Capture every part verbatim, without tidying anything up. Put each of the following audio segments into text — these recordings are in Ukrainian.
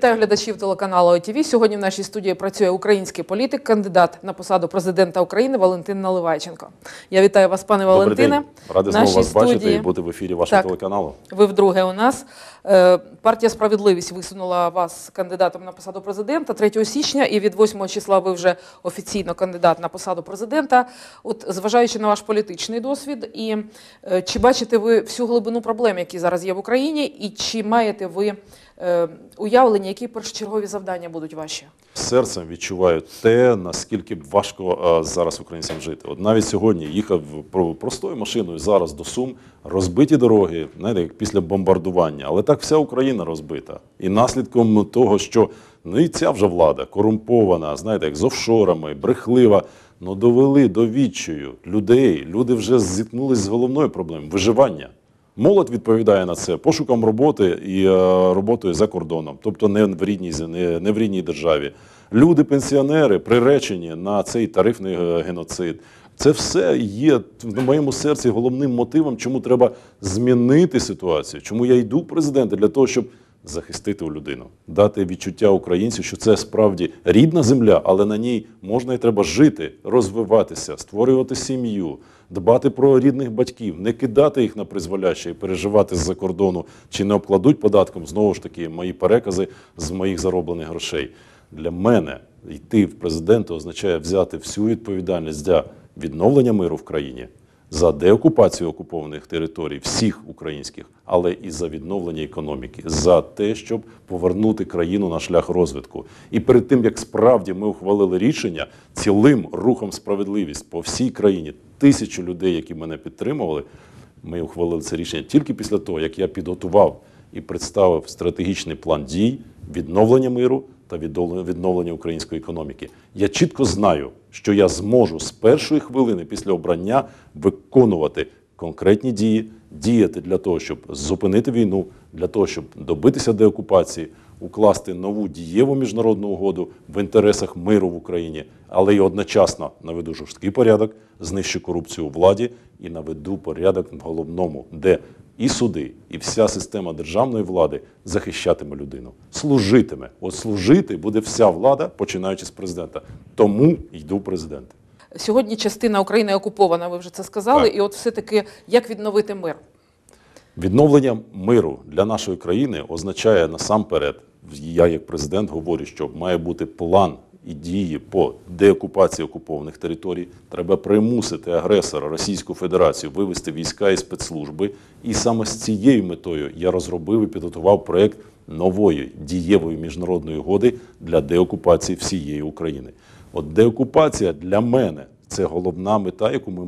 Вітаю глядачів телеканалу О Т В. Сьогодні в нашій студії працює український політик, кандидат на посаду президента України Валентин Наливайченко. Я вітаю вас, пане Валентине. Добрий день. Ради знову вас бачити і бути в ефірі вашого телеканалу. Ви вдруге у нас. Партія «Справедливість» висунула вас кандидатом на посаду президента третього січня, і від восьмого числа ви вже офіційно кандидат на посаду президента. От, зважаючи на ваш політичний досвід, і чи бачите ви всю глибину проблем, які зараз є в Україні, і чи маєте ви уявлення, які першочергові завдання будуть ваші? Серцем відчуваю те, наскільки важко зараз українцям жити. От навіть сьогодні їхав простою машиною зараз до Сум, розбиті дороги, знаєте, як після бомбардування. Але так вся Україна розбита. І наслідком того, що ну і ця вже влада корумпована, знаєте, як з офшорами, брехлива, ну довели до відчаю людей. Люди вже зіткнулися з головною проблемою – виживання. Молодь відповідає на це пошуком роботи і е, роботою за кордоном, тобто не в рідній, не, не в рідній державі. Люди-пенсіонери приречені на цей тарифний геноцид. Це все є в моєму серці головним мотивом, чому треба змінити ситуацію, чому я йду в президенти, для того, щоб захистити людину, дати відчуття українцю, що це справді рідна земля, але на ній можна і треба жити, розвиватися, створювати сім'ю, дбати про рідних батьків, не кидати їх на призволяще і переживати з-за кордону, чи не обкладуть податком, знову ж таки, мої перекази з моїх зароблених грошей. Для мене йти в президенти означає взяти всю відповідальність для відновлення миру в країні, за деокупацію окупованих територій, всіх українських, але і за відновлення економіки, за те, щоб повернути країну на шлях розвитку. І перед тим, як справді ми ухвалили рішення цілим рухом «Справедливість» по всій країні, тисячу людей, які мене підтримували, ми ухвалили це рішення тільки після того, як я підготував і представив стратегічний план дій, відновлення миру та відновлення української економіки. Я чітко знаю, що я зможу з першої хвилини після обрання виконувати конкретні дії, діяти для того, щоб зупинити війну, для того, щоб добитися деокупації, укласти нову дієву міжнародну угоду в інтересах миру в Україні, але й одночасно наведу жорсткий порядок, знищу корупцію у владі і наведу порядок в головному, де і суди, і вся система державної влади захищатиме людину, служитиме. От служити буде вся влада, починаючи з президента. Тому йду в президенти. Сьогодні частина України окупована, ви вже це сказали, так. І от все-таки як відновити мир? Відновлення миру для нашої країни означає насамперед, я як президент говорю, що має бути план і дії по деокупації окупованих територій. Треба примусити агресора Російську Федерацію вивести війська і спецслужби. І саме з цією метою я розробив і підготував проєкт нової дієвої міжнародної угоди для деокупації всієї України. От деокупація для мене – це головна мета, яку ми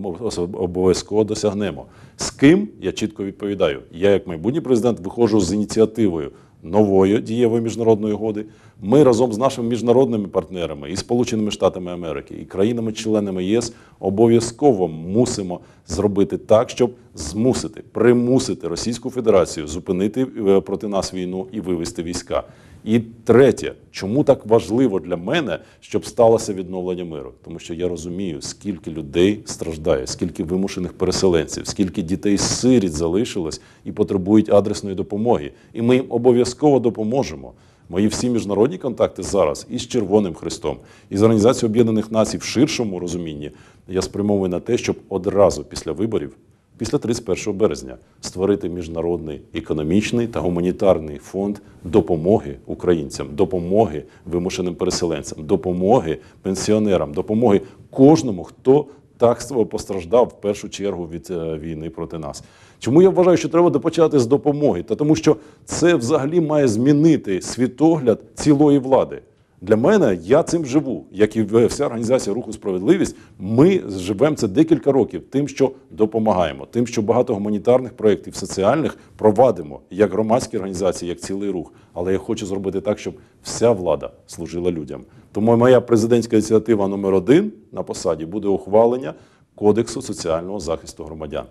обов'язково досягнемо. З ким? Я чітко відповідаю. Я як майбутній президент виходжу з ініціативою нової дієвої міжнародної угоди. Ми разом з нашими міжнародними партнерами і Сполученими Штатами Америки, і країнами-членами Є С обов'язково мусимо зробити так, щоб змусити, примусити Російську Федерацію зупинити проти нас війну і вивести війська. І третє, чому так важливо для мене, щоб сталося відновлення миру? Тому що я розумію, скільки людей страждає, скільки вимушених переселенців, скільки дітей-сиріт залишилось і потребують адресної допомоги. І ми їм обов'язково допоможемо. Мої всі міжнародні контакти зараз із Червоним Хрестом, із Організацією Об'єднаних Націй в ширшому розумінні, я спрямований на те, щоб одразу після виборів, після тридцять першого березня, створити міжнародний економічний та гуманітарний фонд допомоги українцям, допомоги вимушеним переселенцям, допомоги пенсіонерам, допомоги кожному, хто так постраждав в першу чергу від війни проти нас. Чому я вважаю, що треба почати з допомоги? Та тому що це взагалі має змінити світогляд цілої влади. Для мене, я цим живу, як і вся організація «Руху справедливість», ми живемо це декілька років тим, що допомагаємо, тим, що багато гуманітарних проєктів соціальних провадимо, як громадські організації, як цілий рух. Але я хочу зробити так, щоб вся влада служила людям. Тому моя президентська ініціатива номер один на посаді буде ухвалення Кодексу соціального захисту громадян.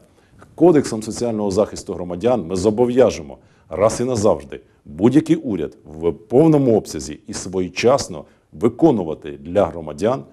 Кодексом соціального захисту громадян ми зобов'яжемо раз і назавжди будь-який уряд в повному обсязі і своєчасно виконувати для громадян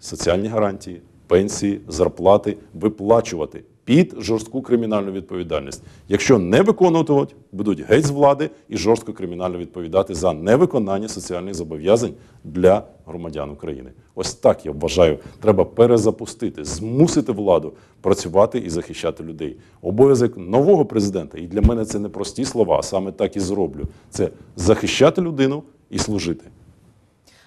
соціальні гарантії, пенсії, зарплати, виплачувати під жорстку кримінальну відповідальність. Якщо не виконуватимуть, будуть геть з влади і жорстко кримінально відповідати за невиконання соціальних зобов'язань для громадян України. Ось так, я вважаю, треба перезапустити, змусити владу працювати і захищати людей. Обов'язок нового президента, і для мене це не прості слова, а саме так і зроблю, це захищати людину і служити.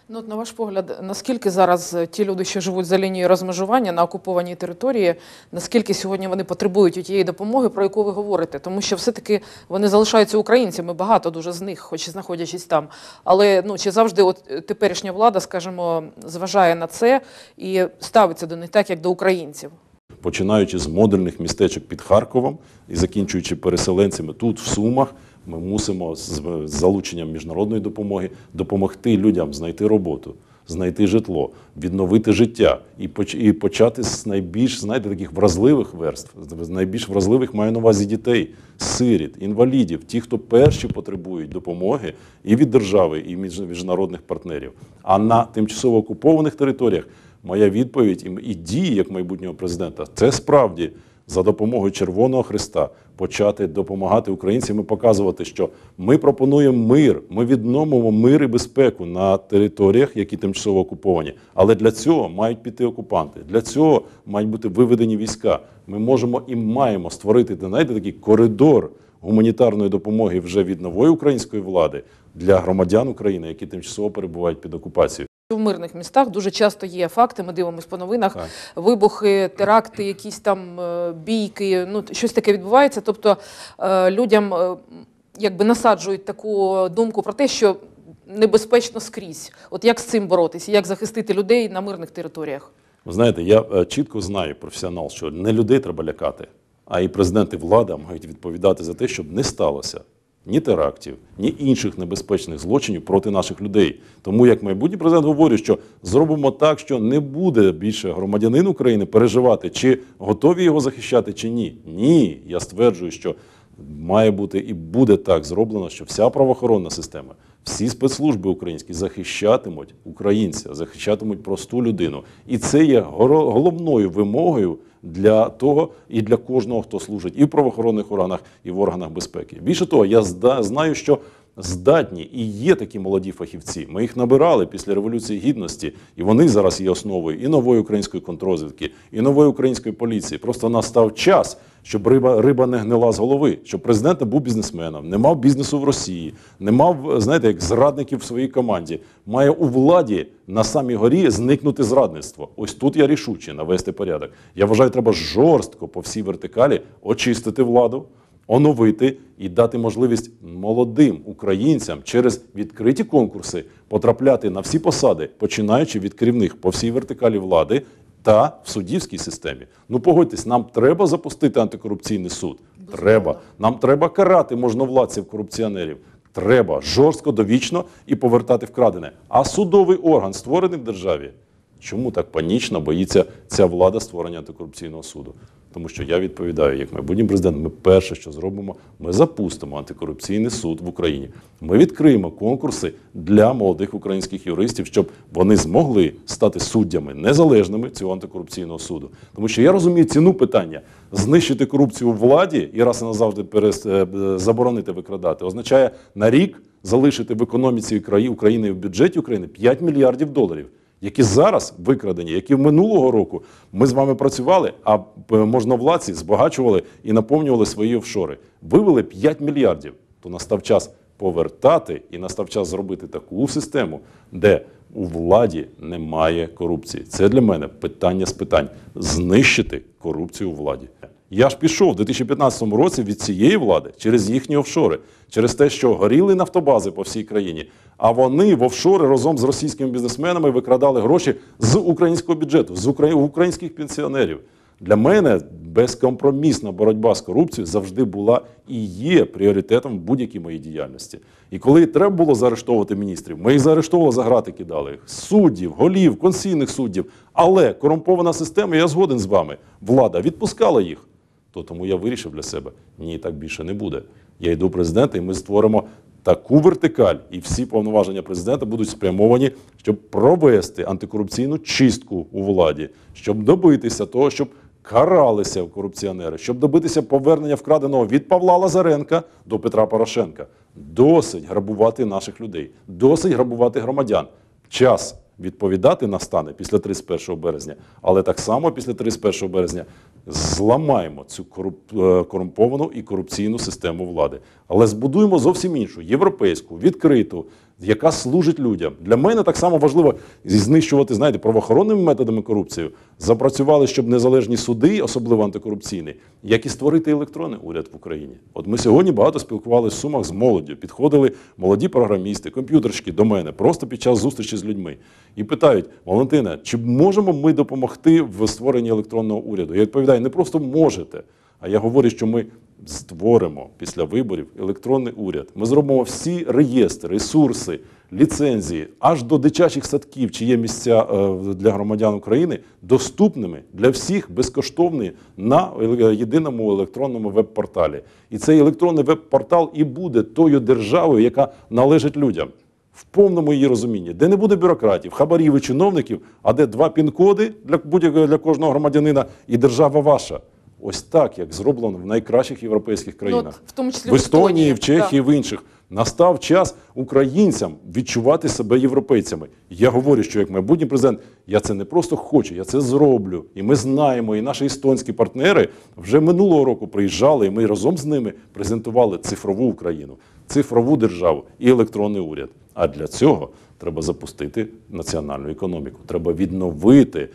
Ну, на ваш погляд, наскільки зараз ті люди, що живуть за лінією розмежування на окупованій території, наскіки сьогодні вони потребують тієї допомоги, про яку ви говорите? Тому що все-таки вони залишаються українцями, багато дуже з них, хоч і знаходячись там. Але ну, чи завжди от теперішня влада, скажімо, зважає на це і ставиться до них так, як до українців? Починаючи з модульних містечок під Харковом і закінчуючи переселенцями тут, в Сумах, ми мусимо з залученням міжнародної допомоги допомогти людям знайти роботу, знайти житло, відновити життя і почати з найбільш, знаєте, таких вразливих верств, з найбільш вразливих маю на увазі дітей, сиріт, інвалідів, ті, хто перші потребують допомоги і від держави, і міжнародних партнерів. А на тимчасово окупованих територіях моя відповідь і дії як майбутнього президента – це справді за допомогою Червоного Хреста почати допомагати українцям і показувати, що ми пропонуємо мир, ми відновимо мир і безпеку на територіях, які тимчасово окуповані. Але для цього мають піти окупанти, для цього мають бути виведені війська. Ми можемо і маємо створити, знаєте, такий коридор гуманітарної допомоги вже від нової української влади для громадян України, які тимчасово перебувають під окупацією. В мирних містах дуже часто є факти, ми дивимося по новинах, так. Вибухи, теракти, якісь там бійки, ну, щось таке відбувається. Тобто людям якби насаджують таку думку про те, що небезпечно скрізь. От як з цим боротися, як захистити людей на мирних територіях? Ви знаєте, я чітко знаю, професіонал, що не людей треба лякати, а і президент, і влада мають відповідати за те, щоб не сталося ні терактів, ні інших небезпечних злочинів проти наших людей. Тому, як майбутній президент говорить, що зробимо так, що не буде більше громадянин України переживати, чи готові його захищати, чи ні. Ні, я стверджую, що має бути і буде так зроблено, що вся правоохоронна система, всі спецслужби українські захищатимуть українця, захищатимуть просту людину. І це є головною вимогою для того і для кожного, хто служить і в правоохоронних органах, і в органах безпеки. Більше того, я знаю, що здатні і є такі молоді фахівці. Ми їх набирали після Революції Гідності, і вони зараз є основою і нової української контррозвідки, і нової української поліції. Просто настав час, щоб риба, риба не гнила з голови, щоб президент не був бізнесменом, не мав бізнесу в Росії, не мав, знаєте, як зрадників в своїй команді. Має у владі на самій горі зникнути зрадництво. Ось тут я рішуче навести порядок. Я вважаю, треба жорстко по всій вертикалі очистити владу, оновити і дати можливість молодим українцям через відкриті конкурси потрапляти на всі посади, починаючи від керівних по всій вертикалі влади та в суддівській системі. Ну погодьтесь, нам треба запустити антикорупційний суд. Треба. Нам треба карати можновладців, корупціонерів. Треба жорстко, довічно і повертати вкрадене. А судовий орган, створений в державі, чому так панічно боїться ця влада створення антикорупційного суду? Тому що я відповідаю, як майбутній президент, ми перше, що зробимо, ми запустимо антикорупційний суд в Україні. Ми відкриємо конкурси для молодих українських юристів, щоб вони змогли стати суддями незалежними цього антикорупційного суду. Тому що я розумію ціну питання. Знищити корупцію у владі і раз і назавжди перес... заборонити викрадати означає на рік залишити в економіці України і в бюджеті України п'ять мільярдів доларів. Які зараз викрадені, які минулого року ми з вами працювали, а можновладці збагачували і наповнювали свої офшори. Вивели п'ять мільярдів. То настав час повертати і настав час зробити таку систему, де у владі немає корупції. Це для мене питання з питань. Знищити корупцію у владі. Я ж пішов в дві тисячі п'ятнадцятому році від цієї влади через їхні офшори, через те, що горіли нафтобази по всій країні, а вони в офшори разом з російськими бізнесменами викрадали гроші з українського бюджету, з українських пенсіонерів. Для мене безкомпромісна боротьба з корупцією завжди була і є пріоритетом в будь-якій моїй діяльності. І коли треба було заарештовувати міністрів, ми їх заарештовували, за грати кидали їх. Суддів, голів, конституційних суддів. Але корумпована система, я згоден з вами, влада відпускала їх. То тому я вирішив для себе, ні, так більше не буде. Я йду в президента, і ми створимо таку вертикаль, і всі повноваження президента будуть спрямовані, щоб провести антикорупційну чистку у владі, щоб добитися того, щоб каралися корупціонери, щоб добитися повернення вкраденого від Павла Лазаренка до Петра Порошенка. Досить грабувати наших людей, досить грабувати громадян. Час відповідати настане після тридцять першого березня, але так само після тридцять першого березня зламаємо цю корумповану і корупційну систему влади. Але збудуємо зовсім іншу, європейську, відкриту, яка служить людям. Для мене так само важливо знищувати, знаєте, правоохоронними методами корупцію. Запрацювали, щоб незалежні суди, особливо антикорупційні, як і створити електронний уряд в Україні. От ми сьогодні багато спілкувалися в Сумах з молоддю. Підходили молоді програмісти, комп'ютерщики до мене, просто під час зустрічі з людьми. І питають: Валентина, чи можемо ми допомогти в створенні електронного уряду? Я відповідаю: не просто можете, а я говорю, що ми створимо після виборів електронний уряд. Ми зробимо всі реєстри, ресурси, ліцензії, аж до дитячих садків, чи є місця для громадян України, доступними для всіх, безкоштовні, на єдиному електронному веб-порталі. І цей електронний веб-портал і буде тою державою, яка належить людям. В повному її розумінні, де не буде бюрократів, хабарів і чиновників, а де два пін-коди для будь-якого, для кожного громадянина, і держава ваша. Ось так, як зроблено в найкращих європейських країнах. В Естонії, в Чехії, в інших. Настав час українцям відчувати себе європейцями. Я говорю, що як майбутній президент, я це не просто хочу, я це зроблю. І ми знаємо, і наші естонські партнери вже минулого року приїжджали, і ми разом з ними презентували цифрову Україну, цифрову державу і електронний уряд. А для цього треба запустити національну економіку, треба відновити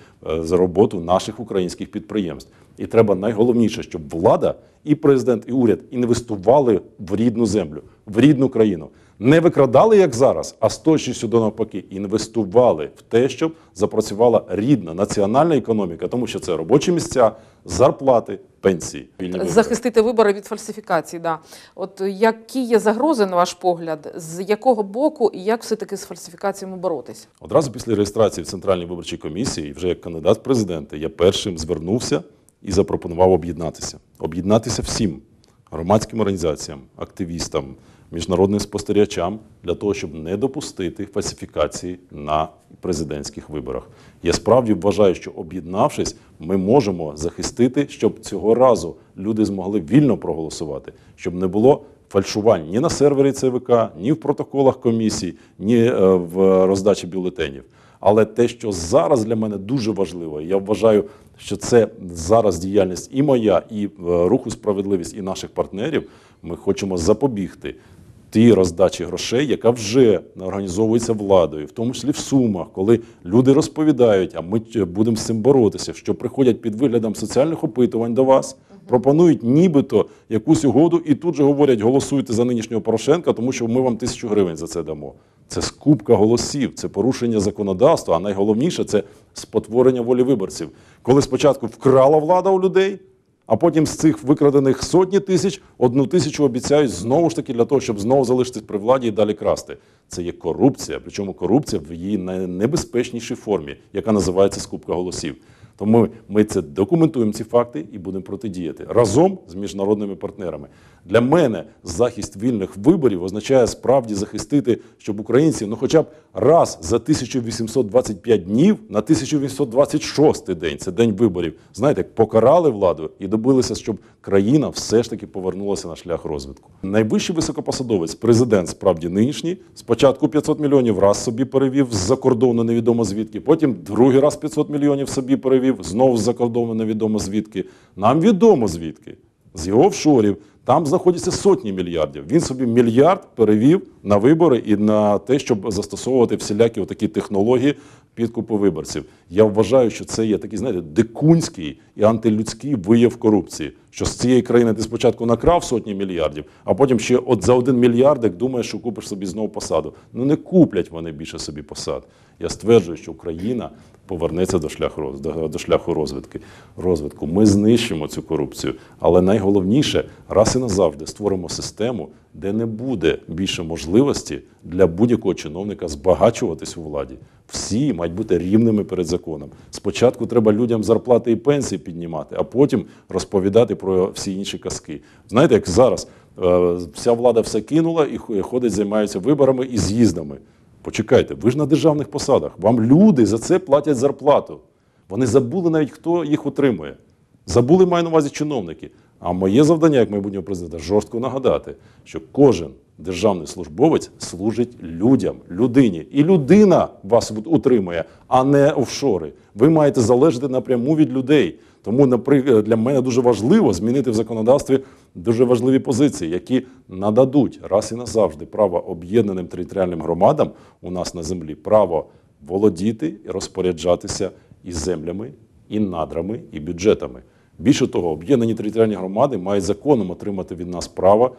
роботу наших українських підприємств. І треба найголовніше, щоб влада, і президент, і уряд інвестували в рідну землю, в рідну країну. Не викрадали, як зараз, а з точністю до навпаки, інвестували в те, щоб запрацювала рідна національна економіка, тому що це робочі місця, зарплати, пенсії. Захистити вибори від фальсифікацій, да. От які є загрози, на ваш погляд, з якого боку і як все-таки з фальсифікаціями боротися? Одразу після реєстрації в Центральній виборчій комісії, вже як кандидат в президенти, я першим звернувся і запропонував об'єднатися. Об'єднатися всім громадським організаціям, активістам, міжнародним спостерігачам, для того, щоб не допустити фальсифікації на президентських виборах. Я справді вважаю, що об'єднавшись, ми можемо захистити, щоб цього разу люди змогли вільно проголосувати, щоб не було фальшувань ні на сервері ЦВК, ні в протоколах комісій, ні в роздачі бюлетенів. Але те, що зараз для мене дуже важливо, я вважаю, що це зараз діяльність і моя, і Руху справедливість, і наших партнерів, ми хочемо запобігти тій роздачі грошей, яка вже організовується владою, в тому числі в Сумах, коли люди розповідають, а ми будемо з цим боротися, що приходять під виглядом соціальних опитувань до вас, пропонують нібито якусь угоду і тут же говорять: голосуйте за нинішнього Порошенка, тому що ми вам тисячу гривень за це дамо. Це скупка голосів, це порушення законодавства, а найголовніше – це спотворення волі виборців. Коли спочатку вкрала влада у людей, а потім з цих викрадених сотні тисяч, одну тисячу обіцяють знову ж таки для того, щоб знову залишитись при владі і далі красти. Це є корупція, причому корупція в її найнебезпечнішій формі, яка називається скупка голосів. Тому ми це документуємо, ці факти, і будемо протидіяти разом з міжнародними партнерами. Для мене захист вільних виборів означає справді захистити, щоб українці, ну хоча б раз за тисячу вісімсот двадцять п'ять днів на тисячу вісімсот двадцять шостий день, це день виборів, знаєте, покарали владу і добилися, щоб країна все ж таки повернулася на шлях розвитку. Найвищий високопосадовець, президент справді нинішній, спочатку п'ятсот мільйонів раз собі перевів з-за кордону невідомо звідки, потім другий раз п'ятсот мільйонів собі перевів, знову з-за кордону невідомо звідки. Нам відомо звідки. З його офшорів. Там знаходяться сотні мільярдів. Він собі мільярд перевів на вибори і на те, щоб застосовувати всілякі отакі технології підкупу виборців. Я вважаю, що це є такий, знаєте, дикунський і антилюдський вияв корупції. Що з цієї країни ти спочатку накрав сотні мільярдів, а потім ще от за один мільярдик думаєш, що купиш собі знову посаду. Ну не куплять вони більше собі посад. Я стверджую, що Україна повернеться до шляху, до шляху розвитки, розвитку. Ми знищимо цю корупцію, але найголовніше, раз і назавжди створимо систему, де не буде більше можливості для будь-якого чиновника збагачуватись у владі. Всі мають бути рівними перед законом. Спочатку треба людям зарплати і пенсії піднімати, а потім розповідати про всі інші казки. Знаєте, як зараз вся влада все кинула і ходить, займаються виборами і з'їздами. Почекайте, ви ж на державних посадах, вам люди за це платять зарплату. Вони забули навіть, хто їх отримує. Забули, маю на увазі, чиновники. А моє завдання, як майбутнього президента, жорстко нагадати, що кожен державний службовець служить людям, людині. І людина вас утримує, а не офшори. Ви маєте залежати напряму від людей. Тому, наприклад, для мене дуже важливо змінити в законодавстві дуже важливі позиції, які нададуть раз і назавжди право об'єднаним територіальним громадам у нас на землі, право володіти і розпоряджатися і землями, і надрами, і бюджетами. Більше того, об'єднані територіальні громади мають законом отримати від нас право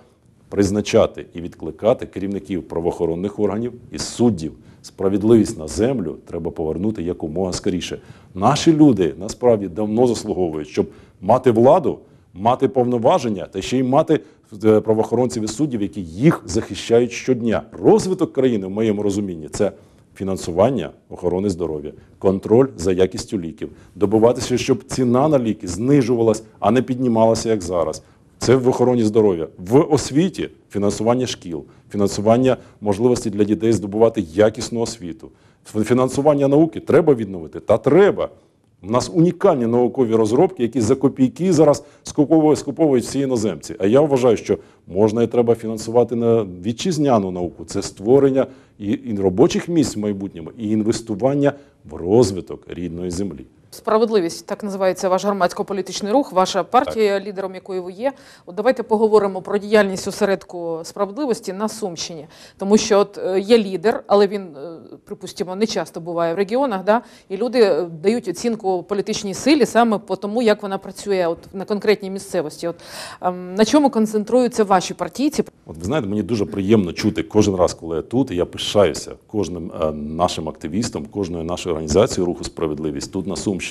призначати і відкликати керівників правоохоронних органів і суддів. Справедливість на землю треба повернути якомога скоріше. Наші люди насправді давно заслуговують, щоб мати владу, мати повноваження та ще й мати правоохоронців і суддів, які їх захищають щодня. Розвиток країни, в моєму розумінні, це фінансування охорони здоров'я, контроль за якістю ліків, добиватися, щоб ціна на ліки знижувалась, а не піднімалася, як зараз. Це в охороні здоров'я. В освіті фінансування шкіл, фінансування можливості для дітей здобувати якісну освіту. Фінансування науки треба відновити? Та треба. У нас унікальні наукові розробки, які за копійки зараз скуповують всі іноземці. А я вважаю, що можна і треба фінансувати на вітчизняну науку. Це створення і робочих місць в майбутньому, і інвестування в розвиток рідної землі. «Справедливість» – так називається ваш громадсько-політичний рух, ваша партія, так, лідером якої ви є. От давайте поговоримо про діяльність осередку «Справедливості» на Сумщині. Тому що от є лідер, але він, припустимо, не часто буває в регіонах, да? І люди дають оцінку політичній силі саме по тому, як вона працює от на конкретній місцевості. От, на чому концентруються ваші партійці? От ви знаєте, мені дуже приємно чути кожен раз, коли я тут, і я пишаюся кожним е, нашим активістом, кожною нашою організацією «Руху справедливість» тут на Сумщині.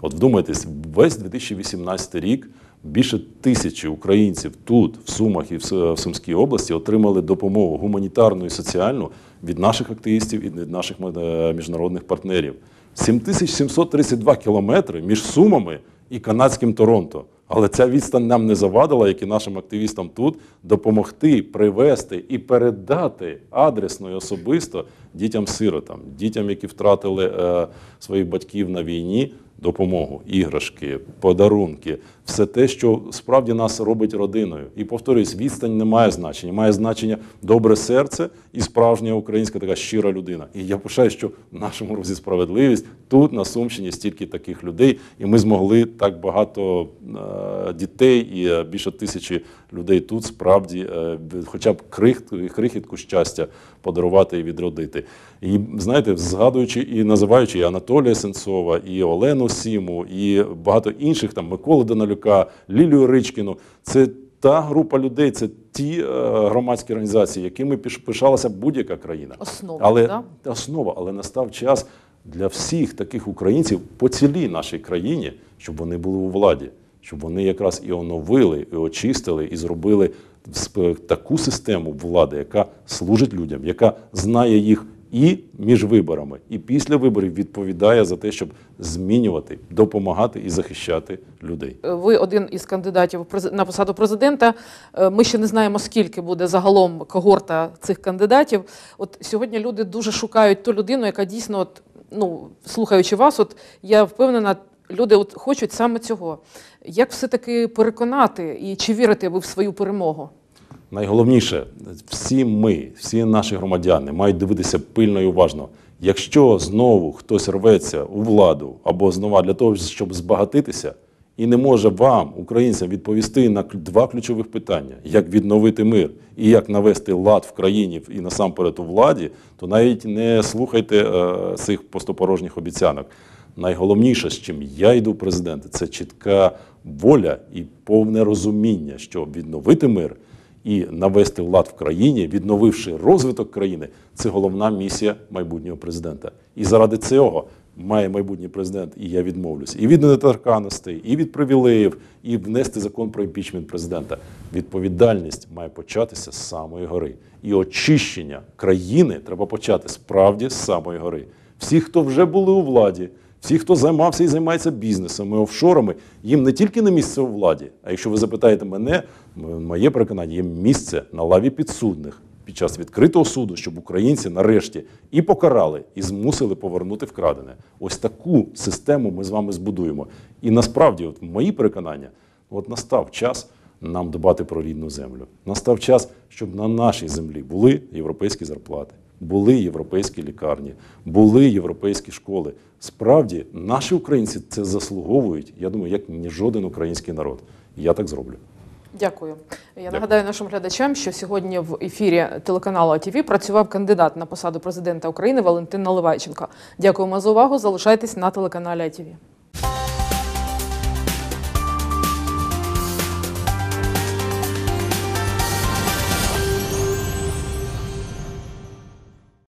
От вдумайтесь, весь дві тисячі вісімнадцятий рік більше тисячі українців тут, в Сумах і в Сумській області, отримали допомогу гуманітарну і соціальну від наших активістів і від наших міжнародних партнерів. сім тисяч сімсот тридцять два кілометри між Сумами і канадським Торонто. Але ця відстань нам не завадила, як і нашим активістам тут, допомогти, привезти і передати адресно і особисто дітям-сиротам, дітям, які втратили е, своїх батьків на війні, допомогу, іграшки, подарунки, все те, що справді нас робить родиною. І повторюсь, відстань не має значення. Має значення добре серце і справжня українська така щира людина. І я пишаю, що в нашому русі «Справедливість» тут на Сумщині стільки таких людей, і ми змогли так багато е дітей і більше тисячі людей тут справді е хоча б крихтку, крихітку щастя подарувати і відродити. І знаєте, згадуючи і називаючи і Анатолія Есенцова, і Олену Сіму, і багато інших, там Миколи Даналюка, Лілю Ричкіну, це та група людей, це ті е, громадські організації, якими пишалася будь-яка країна. Основа, але, да? Основа, але настав час для всіх таких українців по цілій нашій країні, щоб вони були у владі, щоб вони якраз і оновили, і очистили, і зробили таку систему влади, яка служить людям, яка знає їх і між виборами, і після виборів відповідає за те, щоб змінювати, допомагати і захищати людей. Ви один із кандидатів на посаду президента. Ми ще не знаємо, скільки буде загалом когорта цих кандидатів. От сьогодні люди дуже шукають ту людину, яка дійсно, от, ну, слухаючи вас, от я впевнена, люди от хочуть саме цього. Як все-таки переконати і чи вірите ви в свою перемогу? Найголовніше, всі ми, всі наші громадяни мають дивитися пильно і уважно. Якщо знову хтось рветься у владу або знову для того, щоб збагатитися, і не може вам, українцям, відповісти на два ключових питання, як відновити мир і як навести лад в країні і насамперед у владі, то навіть не слухайте е, цих пустопорожніх обіцянок. Найголовніше, з чим я йду в президенти, це чітка воля і повне розуміння, що відновити мир і навести лад в країні, відновивши розвиток країни, це головна місія майбутнього президента. І заради цього має майбутній президент, і я відмовлюсь, і від недоторканностей, і від привілеїв, і внести закон про імпічмент президента. Відповідальність має початися з самої гори. І очищення країни треба почати справді з самої гори. Всі, хто вже були у владі, всі, хто займався і займається бізнесом і офшорами, їм не тільки не місце у владі, а якщо ви запитаєте мене, моє переконання, їм місце на лаві підсудних, під час відкритого суду, щоб українці нарешті і покарали, і змусили повернути вкрадене. Ось таку систему ми з вами збудуємо. І насправді, от мої переконання, от настав час нам дбати про рідну землю. Настав час, щоб на нашій землі були європейські зарплати, були європейські лікарні, були європейські школи. Справді, наші українці це заслуговують, я думаю, як ні жоден український народ. Я так зроблю. Дякую. Я нагадаю нашим глядачам, що сьогодні в ефірі телеканалу ОТВ працював кандидат на посаду президента України Валентин Наливайченко. Дякуємо за увагу. Залишайтесь на телеканалі ОТВ.